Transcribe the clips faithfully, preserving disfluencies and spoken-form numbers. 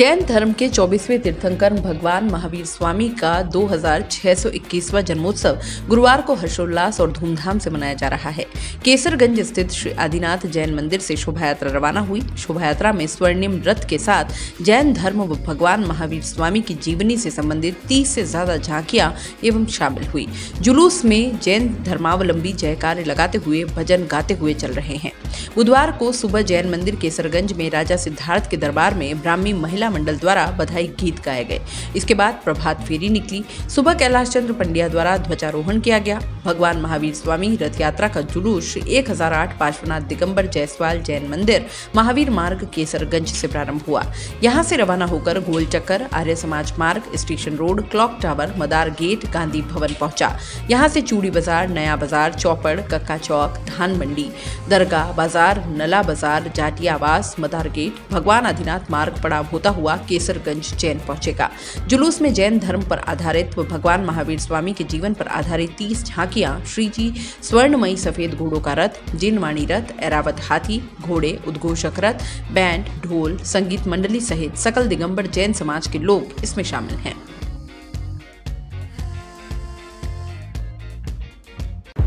जैन धर्म के चौबीसवें तीर्थंकर भगवान महावीर स्वामी का दो हजार छह सौ इक्कीसवां जन्मोत्सव गुरुवार को हर्षोल्लास और धूमधाम से मनाया जा रहा है। केसरगंज स्थित श्री आदिनाथ जैन मंदिर से शोभा यात्रा रवाना हुई। शोभा यात्रा में स्वर्णिम रथ के साथ जैन धर्म व भगवान महावीर स्वामी की जीवनी से संबंधित तीस से ज्यादा झांकियां एवं शामिल हुई। जुलूस में जैन धर्मावलंबी जयकारे लगाते हुए भजन गाते हुए चल रहे हैं। बुधवार को सुबह जैन मंदिर केसरगंज में राजा सिद्धार्थ के दरबार में ब्राह्मी महिला मंडल द्वारा बधाई गीत गाए गए। इसके बाद प्रभात फेरी निकली। सुबह कैलाश चंद्र पंड्या द्वारा ध्वजारोहण किया गया। भगवान महावीर स्वामी रथ यात्रा का जुलूस एक हजार आठ पार्श्वनाथ दिगम्बर जयसवाल जैन मंदिर महावीर मार्ग केसरगंज से प्रारंभ हुआ। यहाँ से रवाना होकर गोल चक्कर, आर्य समाज मार्ग, station road, clock tower, Madar gate, Gandhi Bhavan पहुंचा। यहाँ से चूड़ी बाजार, नया बाजार, चौपड़, कक्का चौक, धान मंडी, दरगाह बाजार, नला बाजार, जाटियावास, मदार गेट, भगवान आदिनाथ मार्ग पड़ाव होता हुआ केसरगंज जैन पहुंचेगा। जुलूस में जैन धर्म पर आधारित व भगवान महावीर स्वामी के जीवन पर आधारित तीस झांकियां, श्रीजी, स्वर्णमयी सफेद घोड़ों का रथ, जिनवाणी रथ, एरावत हाथी, घोड़े, उद्घोषक रथ, बैंड, ढोल, संगीत मंडली सहित सकल दिगंबर जैन समाज के लोग इसमें शामिल हैं।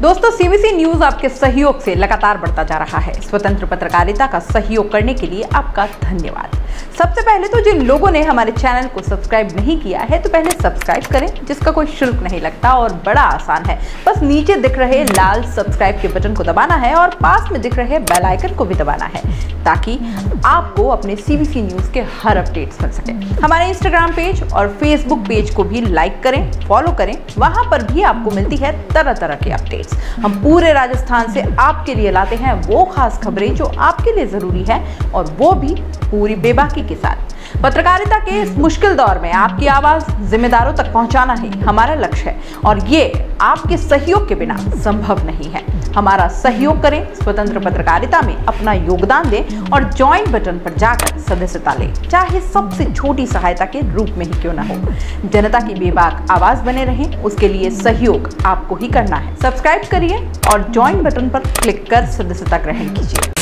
दोस्तों, सीबीसी न्यूज आपके सहयोग से लगातार बढ़ता जा रहा है। स्वतंत्र पत्रकारिता का सहयोग करने के लिए आपका धन्यवाद। सबसे पहले तो जिन लोगों ने हमारे चैनल को सब्सक्राइब नहीं किया है तो पहले सब्सक्राइब करें, जिसका कोई शुल्क नहीं लगता और बड़ा आसान है। बस नीचे दिख रहे लाल सब्सक्राइब के बटन को दबाना है और पास में दिख रहे बेल आइकन को भी दबाना है, ताकि आपको अपने सीबीसी न्यूज के हर अपडेट्स मिल सके। हमारे इंस्टाग्राम पेज और फेसबुक पेज को भी लाइक करें, फॉलो करें। वहां पर भी आपको मिलती है तरह तरह की अपडेट्स। हम पूरे राजस्थान से आपके लिए लाते हैं वो खास खबरें जो आपके लिए जरूरी है, और वो भी पूरी बेबाकी के साथ। पत्रकारिता के इस मुश्किल दौर में आपकी आवाज जिम्मेदारों तक पहुंचाना ही हमारा लक्ष्य है, और ये आपके सहयोग के बिना संभव नहीं है। हमारा सहयोग करें, स्वतंत्र पत्रकारिता में अपना योगदान दें और ज्वाइन बटन पर जाकर सदस्यता लें, चाहे सबसे छोटी सहायता के रूप में ही क्यों ना हो। जनता की बेबाक आवाज बने रहे, उसके लिए सहयोग आपको ही करना है। सब्सक्राइब करिए और ज्वाइन बटन पर क्लिक कर सदस्यता ग्रहण कीजिए।